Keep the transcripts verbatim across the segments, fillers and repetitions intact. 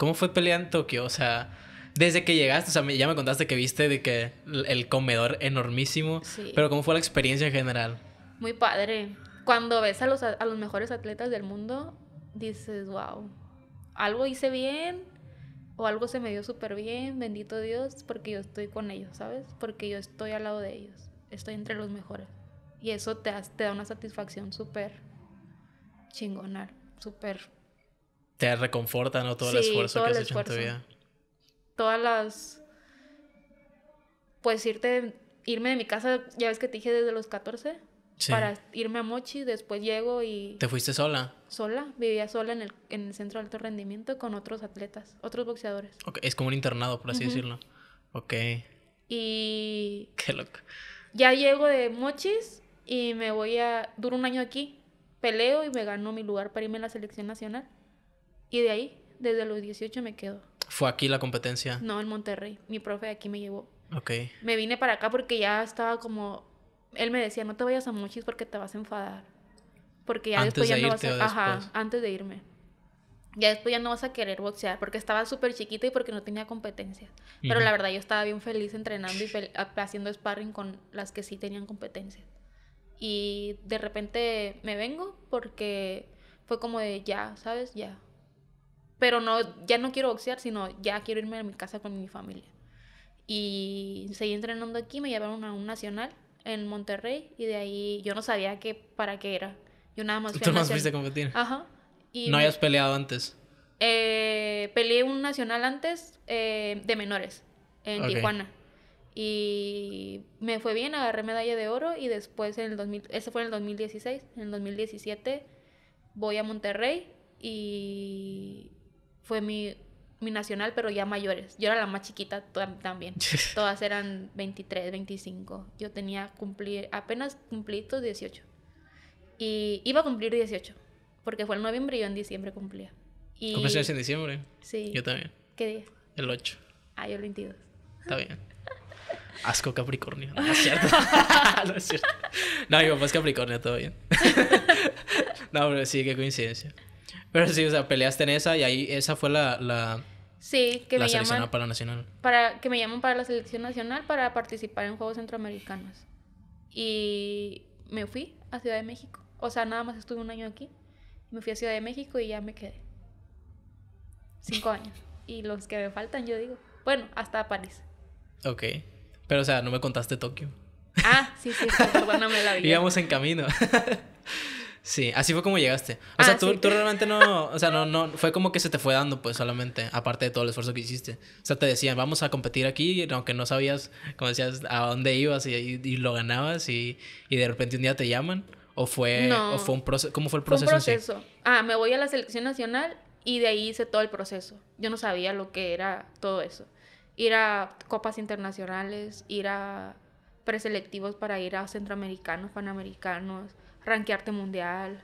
¿Cómo fue pelear en Tokio? O sea, desde que llegaste, o sea, ya me contaste que viste de que el comedor enormísimo. Sí. Pero ¿cómo fue la experiencia en general? Muy padre. Cuando ves a los, a los mejores atletas del mundo, dices, wow, algo hice bien o algo se me dio súper bien, bendito Dios, porque yo estoy con ellos, ¿sabes? Porque yo estoy al lado de ellos, estoy entre los mejores. Y eso te, te da una satisfacción súper chingonar, súper... Te reconforta, ¿no? Todo el sí, esfuerzo todo que has hecho en tu vida. Todas las... Pues irte, irme de mi casa, ya ves que te dije desde los catorce, sí, para irme a Mochis, después llego y... ¿Te fuiste sola? Sola, vivía sola en el, en el Centro de Alto Rendimiento con otros atletas, otros boxeadores. Okay. Es como un internado, por así uh-huh. decirlo. Ok. Y... Qué loco. Ya llego de Mochis y me voy a... Duro un año aquí, peleo y me gano mi lugar para irme a la selección nacional. Y de ahí, desde los dieciocho me quedo. ¿Fue aquí la competencia? No, en Monterrey. Mi profe de aquí me llevó. Ok. Me vine para acá porque ya estaba como... Él me decía, no te vayas a Mochis porque te vas a enfadar. Porque ya después ya no vas a... Ajá, antes de irme. Ya después ya no vas a querer boxear. Porque estaba súper chiquita y porque no tenía competencia. Pero uh-huh. la verdad, yo estaba bien feliz entrenando y fel- haciendo sparring con las que sí tenían competencia. Y de repente me vengo porque fue como de ya, ¿sabes? Ya. Pero no, ya no quiero boxear, sino ya quiero irme a mi casa con mi familia. Y seguí entrenando aquí, me llevaron a un nacional en Monterrey. Y de ahí yo no sabía qué, para qué era. Yo nada más fui ¿Tú a más fuiste a competir? Ajá. Y ¿No me... habías peleado antes? Eh, peleé un nacional antes eh, de menores, en okay. Tijuana. Y me fue bien, agarré medalla de oro. Y después, en el dos mil... ese fue en el dos mil dieciséis. En el dos mil diecisiete voy a Monterrey y... Fue mi, mi nacional, pero ya mayores. Yo era la más chiquita t- también. Todas eran veintitrés, veinticinco. Yo tenía cumplir, apenas cumplí tus dieciocho. Y iba a cumplir dieciocho. Porque fue el noviembre y yo en diciembre cumplía. Y... ¿Cumplías en diciembre? Sí. Yo también. ¿Qué día? El ocho. Ah, yo el veintidós. Está bien. Asco Capricornio. No es cierto. No es cierto. No, mi papá es Capricornio, todo bien. No, pero sí, qué coincidencia. Pero sí, o sea, peleaste en esa y ahí esa fue la, la, sí, que la me seleccionada llaman, para nacional. Para, que me llaman para la selección nacional para participar en Juegos Centroamericanos. Y me fui a Ciudad de México. O sea, nada más estuve un año aquí. Me fui a Ciudad de México y ya me quedé. Cinco años. Y los que me faltan, yo digo. Bueno, hasta París. Ok. Pero, o sea, no me contaste Tokio. Ah, sí, sí. Bueno, me la vi. Íbamos en camino. Sí, así fue como llegaste. O ah, sea, tú, sí. tú realmente no... O sea, no, no... Fue como que se te fue dando, pues, solamente. Aparte de todo el esfuerzo que hiciste. O sea, te decían, vamos a competir aquí. Aunque no sabías, como decías, a dónde ibas y, y, y lo ganabas. Y, y de repente un día te llaman. ¿O fue, no. o fue un proceso? ¿Cómo fue el proceso? Fue un proceso. En sí? Ah, me voy a la selección nacional y de ahí hice todo el proceso. Yo no sabía lo que era todo eso. Ir a copas internacionales, ir a preselectivos para ir a centroamericanos, panamericanos... ranquearte mundial,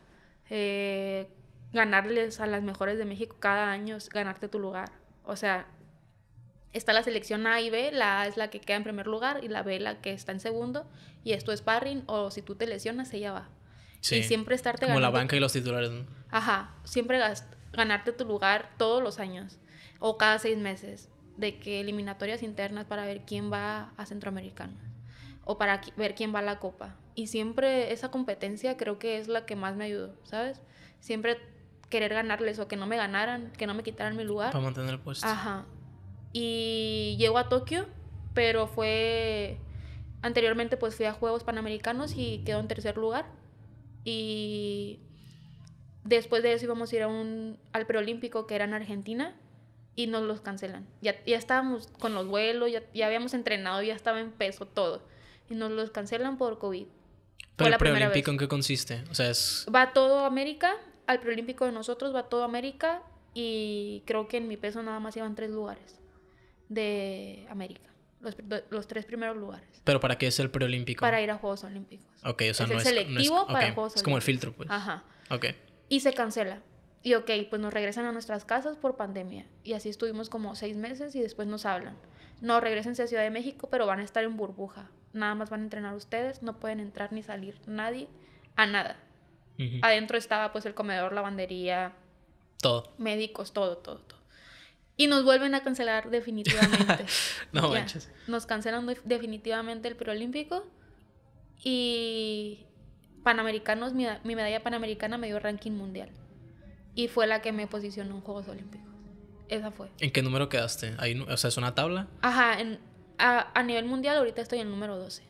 eh, ganarles a las mejores de México cada año, ganarte tu lugar. O sea, está la selección A y B, la A es la que queda en primer lugar y la B la que está en segundo, y esto es sparring, o si tú te lesionas, ella va. Sí, y siempre estarte como ganando. Como la banca y los titulares, ¿no? Ajá, siempre gast- ganarte tu lugar todos los años, o cada seis meses, de que eliminatorias internas para ver quién va a Centroamericanos, o para qu- ver quién va a la Copa. Y siempre esa competencia creo que es la que más me ayudó, ¿sabes? Siempre querer ganarles o que no me ganaran, que no me quitaran mi lugar. Para mantener el puesto. Ajá. Y llego a Tokio, pero fue... Anteriormente pues fui a Juegos Panamericanos y quedó en tercer lugar. Y después de eso íbamos a ir a un, al preolímpico que era en Argentina y nos los cancelan. Ya, ya estábamos con los vuelos, ya, ya habíamos entrenado, ya estaba en peso todo. Y nos los cancelan por COVID. ¿Pero el preolímpico en qué consiste? O sea, es... Va todo América, al preolímpico de nosotros va todo América y creo que en mi peso nada más iban tres lugares de América, los, los tres primeros lugares. ¿Pero para qué es el preolímpico? Para ir a Juegos Olímpicos. Ok, o sea, es no, el es, selectivo no es... para okay. Juegos Olímpicos. Es como el filtro, pues. Ajá. Ok. Y se cancela. Y ok, pues nos regresan a nuestras casas por pandemia. Y así estuvimos como seis meses y después nos hablan. No, regrésense a Ciudad de México, pero van a estar en burbuja. Nada más van a entrenar ustedes, no pueden entrar ni salir nadie a nada. Uh-huh. Adentro estaba pues el comedor, lavandería, todo, médicos, todo, todo, todo. Y nos vuelven a cancelar definitivamente. No ya, manches. Nos cancelan definitivamente el preolímpico. Y Panamericanos, mi, mi medalla panamericana me dio ranking mundial. Y fue la que me posicionó en Juegos Olímpicos. Esa fue. ¿En qué número quedaste? Ahí, o sea, ¿es una tabla? Ajá, en, a, a nivel mundial ahorita estoy en el número doce.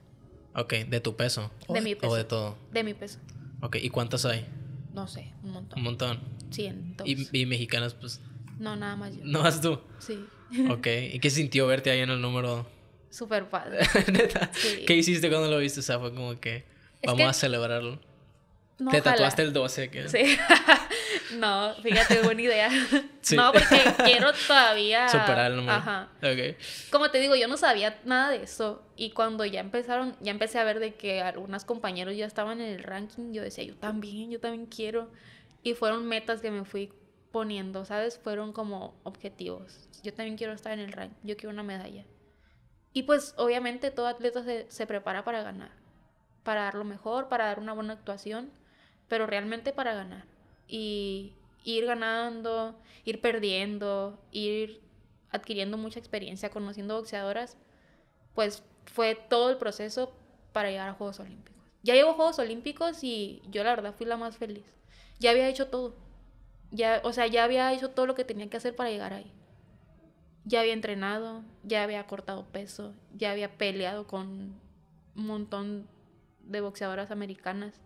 Ok, ¿de tu peso? De mi peso. ¿O de todo? De mi peso. Ok, ¿y cuántas hay? No sé, un montón. ¿Un montón? Cientos. ¿Y, y mexicanas, pues? No, nada más yo. ¿No vas tú? Sí. Ok, ¿y qué sintió verte ahí en el número? Súper padre. ¿Neta? Sí. ¿Qué hiciste cuando lo viste? O sea, fue como que vamos que... a celebrarlo. No, te ojalá. Tatuaste el doce. ¿Qué? Sí. No, fíjate, buena idea. Sí. No, porque quiero todavía... superar el número. Ajá. Ok. Como te digo, yo no sabía nada de eso. Y cuando ya empezaron, ya empecé a ver de que algunos compañeros ya estaban en el ranking, yo decía, yo también, yo también quiero. Y fueron metas que me fui poniendo, ¿sabes? Fueron como objetivos. Yo también quiero estar en el ranking, yo quiero una medalla. Y pues, obviamente, todo atleta se, se prepara para ganar. Para dar lo mejor, para dar una buena actuación. Pero realmente para ganar y ir ganando, ir perdiendo, ir adquiriendo mucha experiencia, conociendo boxeadoras, pues fue todo el proceso para llegar a Juegos Olímpicos. Ya llevo Juegos Olímpicos y yo la verdad fui la más feliz. Ya había hecho todo, ya, o sea, ya había hecho todo lo que tenía que hacer para llegar ahí. Ya había entrenado, ya había cortado peso, ya había peleado con un montón de boxeadoras americanas.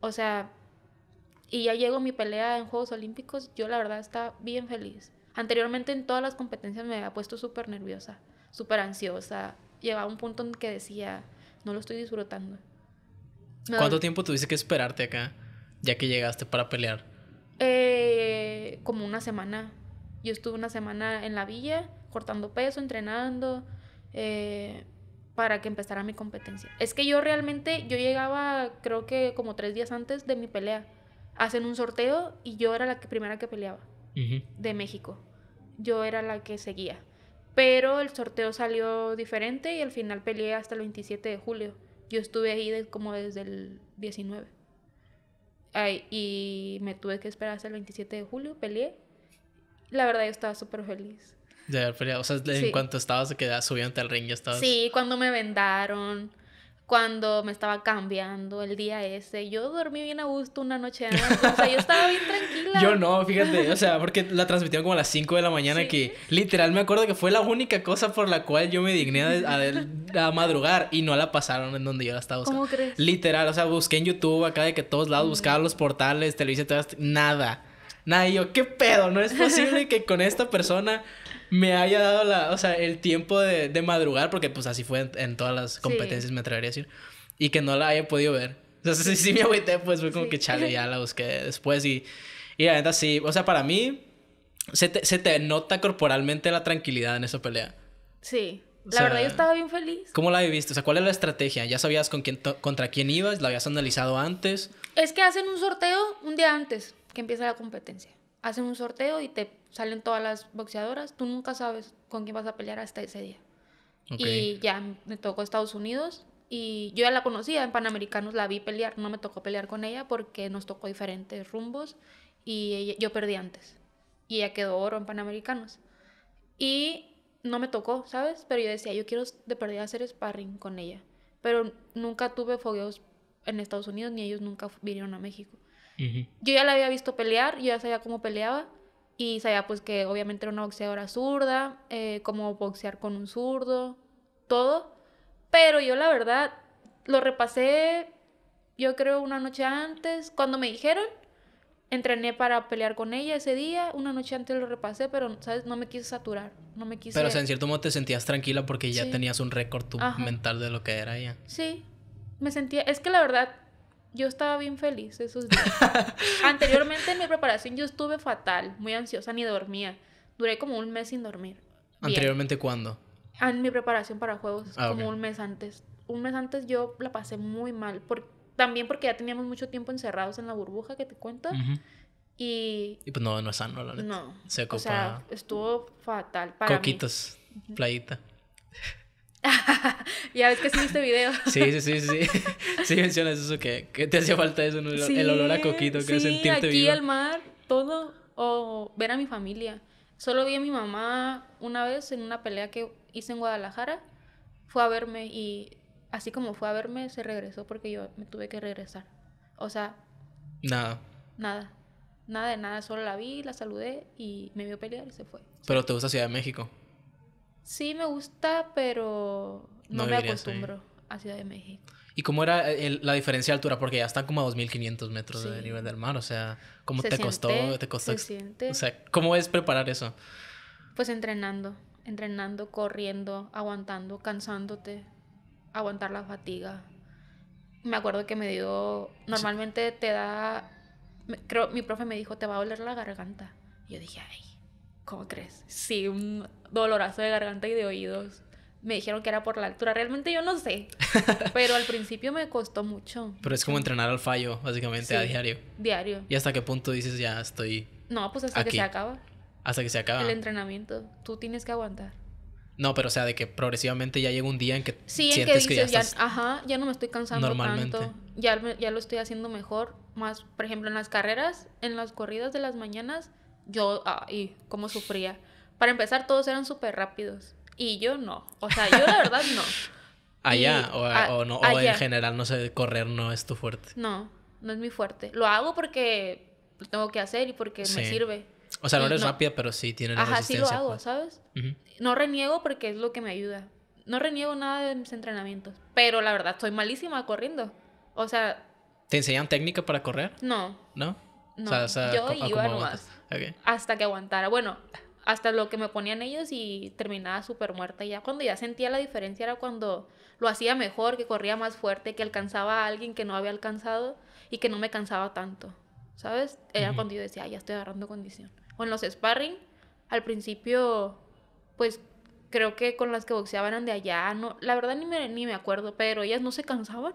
O sea, y ya llego mi pelea en Juegos Olímpicos, yo la verdad estaba bien feliz. Anteriormente en todas las competencias me había puesto súper nerviosa, súper ansiosa. Llegaba un punto en que decía, no lo estoy disfrutando. Me ¿Cuánto doy... tiempo tuviste que esperarte acá, ya que llegaste para pelear? Eh, como una semana. Yo estuve una semana en la villa, cortando peso, entrenando, eh... para que empezara mi competencia. Es que yo realmente, yo llegaba creo que como tres días antes de mi pelea. Hacen un sorteo y yo era la que, primera que peleaba. Uh-huh. De México. Yo era la que seguía. Pero el sorteo salió diferente y al final peleé hasta el veintisiete de julio. Yo estuve ahí de, como desde el diecinueve. Ay, y me tuve que esperar hasta el veintisiete de julio, peleé. La verdad yo estaba súper feliz. De haber peleado, o sea, en sí. Cuanto estabas que subiéndote al ring ya estabas... Sí, cuando me vendaron, cuando me estaba cambiando el día ese, yo dormí bien a gusto una noche antes, o sea, yo estaba bien tranquila. Yo no, fíjate, o sea, porque la transmitieron como a las cinco de la mañana, sí. Que literal me acuerdo que fue la única cosa por la cual yo me digné a, a, a madrugar y no la pasaron en donde yo la estaba buscando. ¿Cómo crees? Literal, o sea, busqué en YouTube acá de que todos lados, buscaba los portales, televisión, todas, nada. Nada, y yo, ¿qué pedo? No es posible que con esta persona me haya dado la, o sea, el tiempo de, de madrugar, porque pues así fue en, en todas las competencias, sí. Me atrevería a decir, y que no la haya podido ver. O sea, sí, sí me agüité, pues fue como sí. Que chale, ya la busqué después y, y la neta sí, o sea, para mí se te, se te nota corporalmente la tranquilidad en esa pelea. Sí, la o sea, verdad yo estaba bien feliz. ¿Cómo la viviste? O sea, ¿cuál era la estrategia? ¿Ya sabías con quién contra quién ibas? ¿La habías analizado antes? Es que hacen un sorteo un día antes que empieza la competencia. Hacen un sorteo y te salen todas las boxeadoras. Tú nunca sabes con quién vas a pelear hasta ese día. Okay. Y ya me tocó Estados Unidos. Y yo ya la conocía. En Panamericanos la vi pelear. No me tocó pelear con ella porque nos tocó diferentes rumbos. Y ella, yo perdí antes. Y ella quedó oro en Panamericanos. Y no me tocó, ¿sabes? Pero yo decía, yo quiero de perdida hacer sparring con ella. Pero nunca tuve fogueos en Estados Unidos. Ni ellos nunca vinieron a México. Uh-huh. Yo ya la había visto pelear, yo ya sabía cómo peleaba y sabía pues que obviamente era una boxeadora zurda, eh, cómo boxear con un zurdo, todo, pero yo la verdad lo repasé yo creo una noche antes, cuando me dijeron, entrené para pelear con ella ese día, una noche antes lo repasé, pero sabes, no me quise saturar, no me quise... Pero o sea, en cierto modo te sentías tranquila porque ya sí. Tenías un récord tu mental de lo que era ella. Sí, me sentía, es que la verdad... Yo estaba bien feliz esos días. Anteriormente en mi preparación yo estuve fatal, muy ansiosa, ni dormía. Duré como un mes sin dormir. Bien. ¿Anteriormente cuándo? En mi preparación para juegos, ah, como okay. un mes antes. Un mes antes yo la pasé muy mal. Por, también porque ya teníamos mucho tiempo encerrados en la burbuja que te cuento. Uh-huh. Y... Y pues no, no es sano, la neta. No. Se ocupa... O sea, estuvo fatal para Coquitos, mí. Coquitos, playita. Ya ves que sí viste video. Sí, sí, sí, sí. Sí mencionas eso que, que te hacía falta eso, el, sí, el olor a coquito, que sí, sentirte viva. Sí, aquí al mar, todo, o ver a mi familia. Solo vi a mi mamá una vez en una pelea que hice en Guadalajara. Fue a verme y así como fue a verme, se regresó porque yo me tuve que regresar. O sea... Nada. Nada. Nada de nada. Solo la vi, la saludé y me vio pelear y se fue. ¿Pero te gusta Ciudad de México? Sí, me gusta, pero no, no me acostumbro a Ciudad de México. ¿Y cómo era el, la diferencia de altura? Porque ya están como a dos mil quinientos metros sí. del nivel del mar. O sea, ¿cómo se te, siente, costó, te costó? Se siente. O sea, ¿cómo es preparar eso? Pues entrenando. Entrenando, corriendo, aguantando, cansándote. Aguantar la fatiga. Me acuerdo que me dio... Normalmente sí. te da... Creo mi profe me dijo, te va a doler la garganta. Y yo dije, ay, ¿cómo crees? Sí, un dolorazo de garganta y de oídos. Me dijeron que era por la altura. Realmente yo no sé. Pero al principio me costó mucho. Pero es como entrenar al fallo, básicamente, sí, a diario. Diario. ¿Y hasta qué punto dices, ya estoy No, pues hasta aquí. que se acaba. Hasta que se acaba. El entrenamiento. Tú tienes que aguantar. No, pero o sea, de que progresivamente ya llega un día en que sí, sientes en que, dices, que ya estás... Ya, ajá, ya no me estoy cansando normalmente. tanto. Ya, ya lo estoy haciendo mejor. Más, por ejemplo, en las carreras, en las corridas de las mañanas, yo, ay, cómo sufría. Para empezar, todos eran súper rápidos. Y yo no. O sea, yo la verdad no. Allá, y, o, a, o, no, o allá. En general, no sé, correr no es tu fuerte. No, no es mi fuerte. Lo hago porque lo tengo que hacer y porque sí. me sirve. O sea, no eres no. rápida, pero sí tienes la Ajá, resistencia. Ajá, sí lo hago, pues. ¿Sabes? Uh-huh. No reniego porque es lo que me ayuda. No reniego nada de mis entrenamientos. Pero la verdad, soy malísima corriendo. O sea... ¿Te enseñan técnica para correr? No. ¿No? No, o sea, o sea, yo iba nomás. Okay. Hasta que aguantara. Bueno... Hasta lo que me ponían ellos y terminaba súper muerta. Ya cuando ya sentía la diferencia era cuando lo hacía mejor, que corría más fuerte, que alcanzaba a alguien que no había alcanzado y que no me cansaba tanto, ¿sabes? Era uh-huh. cuando yo decía, ah, ya estoy agarrando condición. O en los sparring, al principio, pues creo que con las que boxeaban eran de allá. No, la verdad ni me, ni me acuerdo, pero ellas no se cansaban.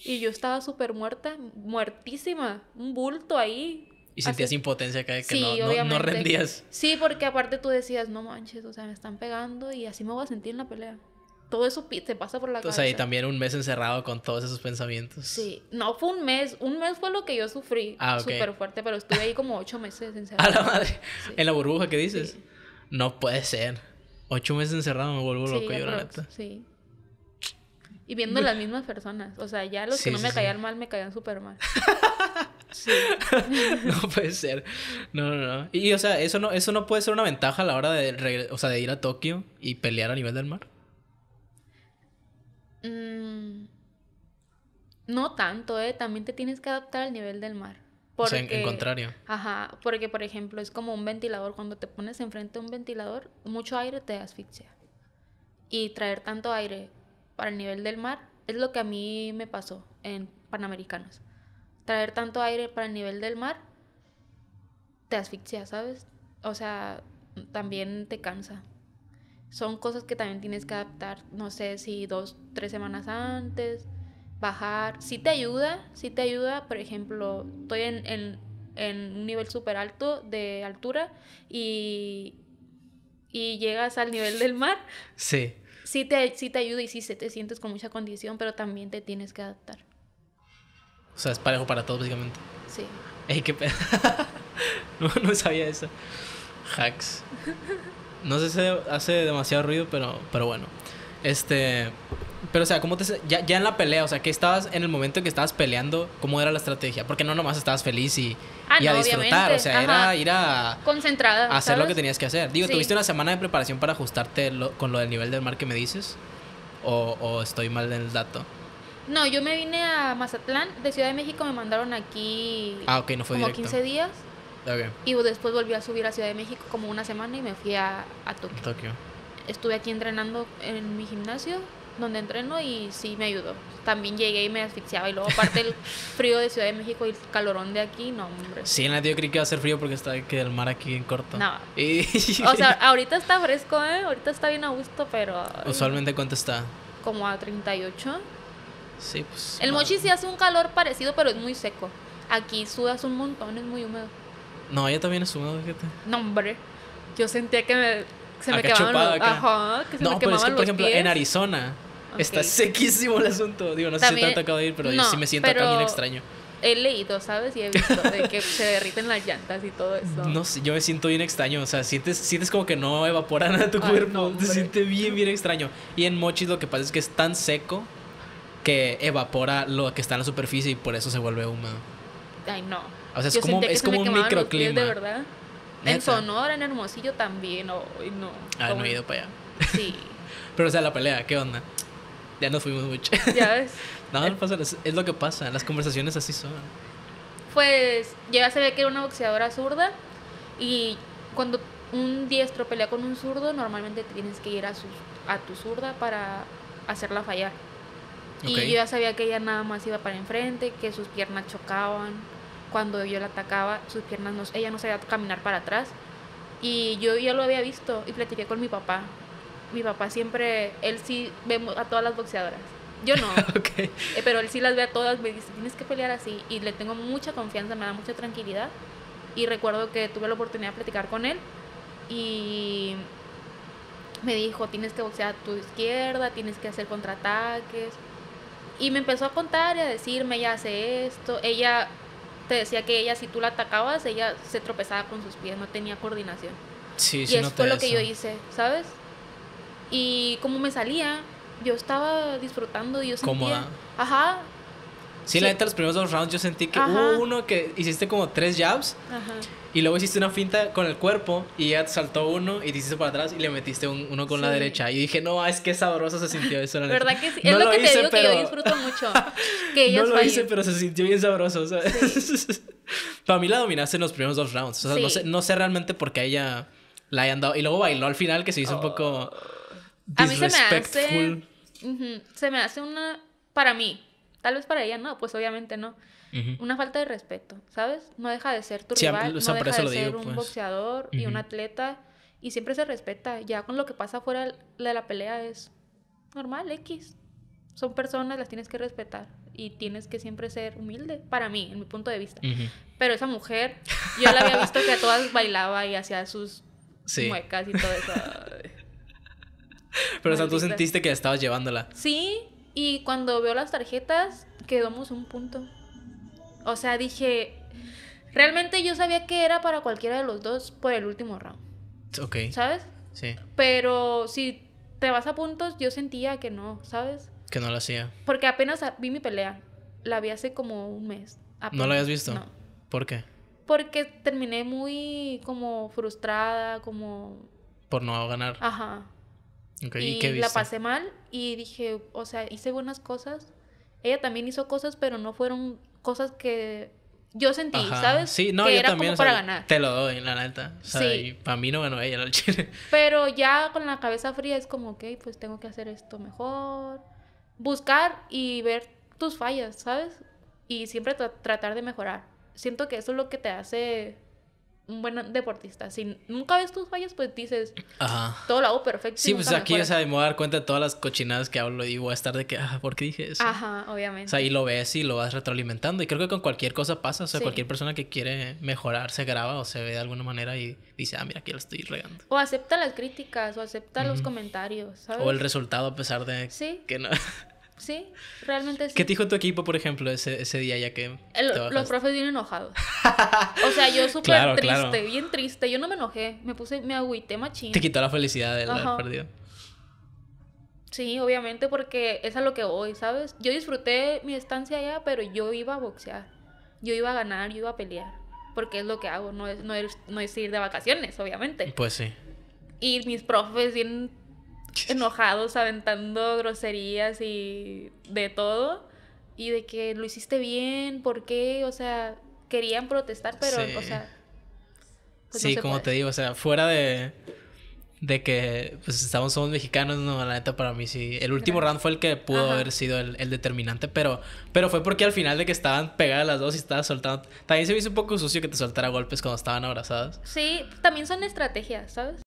Y yo estaba súper muerta, muertísima, un bulto ahí. Y sentías Así. impotencia que, que sí, no, no, no rendías. Sí, porque aparte tú decías, no manches, o sea, me están pegando y así me voy a sentir en la pelea. Todo eso te pasa por la cabeza. O sea, y también un mes encerrado con todos esos pensamientos. Sí. No, fue un mes. Un mes fue lo que yo sufrí. Ah, okay. Súper fuerte, pero estuve ahí como ocho meses encerrado. A la madre. Sí. En la burbuja, ¿qué dices? Sí. No puede ser. Ocho meses encerrado me vuelvo loco, sí, yo la neta. Sí. Y viendo las mismas personas. O sea, ya los sí, que no sí, me caían sí. mal, me caían súper mal. Sí. No puede ser. No, no, no. Y, y o sea, eso no, eso no puede ser una ventaja a la hora de, o sea, de ir a Tokio y pelear a nivel del mar. Mm, no tanto, eh. También te tienes que adaptar al nivel del mar. Porque, o sea, en, en contrario. Ajá. Porque, por ejemplo, es como un ventilador. Cuando te pones enfrente a un ventilador, mucho aire te asfixia. Y traer tanto aire para el nivel del mar es lo que a mí me pasó en Panamericanos. Traer tanto aire para el nivel del mar te asfixia, ¿sabes? O sea, también te cansa. Son cosas que también tienes que adaptar. No sé si dos, tres semanas antes, bajar. Sí te ayuda, sí te ayuda. Por ejemplo, estoy en, en, en un nivel súper alto de altura y, y llegas al nivel del mar. Sí. Sí te, sí te ayuda y sí te sientes con mucha condición, pero también te tienes que adaptar. O sea, es parejo para todos, básicamente. Sí. Ey, qué pedo. no, no sabía eso. Hacks. No sé si hace demasiado ruido, pero, pero bueno. Este... Pero, o sea, ¿cómo te... Ya, ya en la pelea, o sea, ¿qué estabas... En el momento en que estabas peleando, ¿cómo era la estrategia? Porque no nomás estabas feliz y... Ah, y no, a disfrutar, obviamente. O sea, Ajá. era ir a... Concentrada, a hacer ¿sabes? lo que tenías que hacer. Digo, sí. ¿Tuviste una semana de preparación para ajustarte lo, con lo del nivel del mar que me dices? ¿O, o estoy mal en el dato? No, yo me vine a Mazatlán, de Ciudad de México me mandaron aquí ah, okay, no fue como directo. quince días okay. Y después volví a subir a Ciudad de México como una semana y me fui a, a Tokio. Tokio. Estuve aquí entrenando en mi gimnasio donde entreno y sí me ayudó. También llegué y me asfixiaba y luego aparte el frío de Ciudad de México y el calorón de aquí, no hombre. Sí, en la yo creí que iba a ser frío porque está que el mar aquí bien corto. No. Y... O sea, ahorita está fresco, ¿eh? Ahorita está bien a gusto, pero... ¿Usualmente cuánto está? Como a treinta y ocho. Sí, pues, el Mochis sí hace un calor parecido, pero es muy seco. Aquí sudas un montón, es muy húmedo. No, ella también es húmedo, fíjate. No, hombre. Yo sentía que me, se me quemaban los pies. Ajá, que se me quemaban los pies. No, pero es que, por ejemplo, en Arizona okay. está sequísimo el asunto. Digo, no sé también, si te ha tocado ir, pero no, yo sí me siento pero, acá bien extraño. he leído, ¿sabes? Y he visto de que se derriten las llantas y todo eso. No sé, yo me siento bien extraño. O sea, sientes, sientes como que no evapora nada tu Ay, cuerpo. No, te sientes bien, bien extraño. Y en Mochis lo que pasa es que es tan seco que evapora lo que está en la superficie y por eso se vuelve húmedo. Ay, no. O sea, es yo como, es como un microclima. Pies, de verdad. ¿Neta? En Sonora, en Hermosillo también. Oh, no. Ah, ¿cómo? No he ido para allá. Sí. Pero, o sea, la pelea, ¿qué onda? Ya nos fuimos mucho. Ya ves. No, no pasa, es lo que pasa, las conversaciones así son. Pues ya se ve que era una boxeadora zurda y cuando un diestro pelea con un zurdo, normalmente tienes que ir a, su, a tu zurda para hacerla fallar. Okay. Y yo ya sabía que ella nada más iba para enfrente, que sus piernas chocaban. Cuando yo la atacaba, sus piernas no, ella no sabía caminar para atrás. Y yo ya lo había visto y platiqué con mi papá. Mi papá siempre, él sí ve a todas las boxeadoras. Yo no, okay. eh, pero él sí las ve a todas, me dice, tienes que pelear así. Y le tengo mucha confianza, me da mucha tranquilidad. Y recuerdo que tuve la oportunidad de platicar con él. Y me dijo, tienes que boxear a tu izquierda, tienes que hacer contraataques. Y me empezó a contar y a decirme, ella hace esto. Ella te decía que ella, si tú la atacabas, ella se tropezaba con sus pies, no tenía coordinación. Sí, sí, y eso fue lo que yo hice, ¿sabes? Y como me salía, yo estaba disfrutando y yo sentía... Cómoda. Ajá. Sí, sí, la neta, los primeros dos rounds yo sentí que ajá. hubo uno que hiciste como tres jabs. Ajá. Y luego hiciste una finta con el cuerpo y ya te saltó uno y te hiciste para atrás y le metiste un, uno con sí. la derecha. Y dije, no, es que sabroso se sintió eso. La ¿verdad que sí? No es lo, lo que te hice, digo pero... que yo disfruto mucho. Que ellas no lo fallen. Hice, pero se sintió bien sabroso, ¿sabes? Sí. Para mí la dominaste en los primeros dos rounds. O sea, sí. no, sé, no sé realmente por qué ella la hayan dado. Y luego bailó al final, que se hizo oh. un poco... A mí se me hace uh-huh, se me hace una, para mí, tal vez para ella no, pues obviamente no, uh-huh. una falta de respeto, ¿sabes? No deja de ser tu sí, rival, no deja de ser digo, un pues. boxeador uh-huh. y un atleta, y siempre se respeta. Ya con lo que pasa fuera de la pelea es normal, X. Son personas, las tienes que respetar y tienes que siempre ser humilde, para mí, en mi punto de vista. Uh-huh. Pero esa mujer, yo la había visto que a todas bailaba y hacía sus sí. muecas y todo eso. Pero, o sea, tú sentiste que estabas llevándola. Sí, y cuando veo las tarjetas, quedamos un punto. O sea, dije... Realmente yo sabía que era para cualquiera de los dos por el último round. Ok. ¿Sabes? Sí. Pero si te vas a puntos, yo sentía que no, ¿sabes? Que no lo hacía. Porque apenas vi mi pelea. La vi hace como un mes. Apenas. ¿No la habías visto? No. ¿Por qué? Porque terminé muy como frustrada, como... Por no ganar. Ajá. Okay, y la pasé mal y dije, o sea, hice buenas cosas. Ella también hizo cosas, pero no fueron cosas que yo sentí, ajá. ¿sabes? Sí, no, que yo era también, como para o sea, ganar. Te lo doy, la neta. O sea, sí. y para mí no ganó ella, no el chile. Pero ya con la cabeza fría es como, ok, pues tengo que hacer esto mejor. Buscar y ver tus fallas, ¿sabes? Y siempre tra- tratar de mejorar. Siento que eso es lo que te hace... un buen deportista. Si nunca ves tus fallas, pues dices, ajá. todo lo hago perfecto. Sí, pues aquí o sea, me voy a dar cuenta de todas las cochinadas que hablo y voy a estar de que, ah, ¿por qué dije eso? Ajá, obviamente. O sea, y lo ves y lo vas retroalimentando. Y creo que con cualquier cosa pasa. O sea, sí. cualquier persona que quiere mejorar se graba o se ve de alguna manera y dice, ah, mira, aquí lo estoy regando. O acepta las críticas, o acepta mm. los comentarios, ¿sabes? O el resultado a pesar de sí. que no... Sí, realmente sí. ¿Qué te dijo tu equipo, por ejemplo, ese, ese día ya que el, los profes bien enojados? O sea, yo súper claro, triste, claro. bien triste. Yo no me enojé, me puse, me agüité machín. Te quitó la felicidad de haber perdido. Sí, obviamente, porque es a lo que voy, ¿sabes? Yo disfruté mi estancia allá, pero yo iba a boxear. Yo iba a ganar, yo iba a pelear. Porque es lo que hago, no es, no es, no es ir de vacaciones, obviamente. Pues sí. Y mis profes bien... enojados, aventando groserías y de todo. Y de que lo hiciste bien, ¿por qué? O sea, querían protestar, pero, sí. o sea... Pues sí, no se como puede. Te digo, o sea, fuera de... De que, pues, estamos, somos mexicanos, no, la neta, para mí sí. El último Gracias. round fue el que pudo Ajá. haber sido el, el determinante, pero... Pero fue porque al final de que estaban pegadas las dos y estaban soltando... También se me hizo un poco sucio que te soltara golpes cuando estaban abrazadas. Sí, también son estrategias, ¿sabes?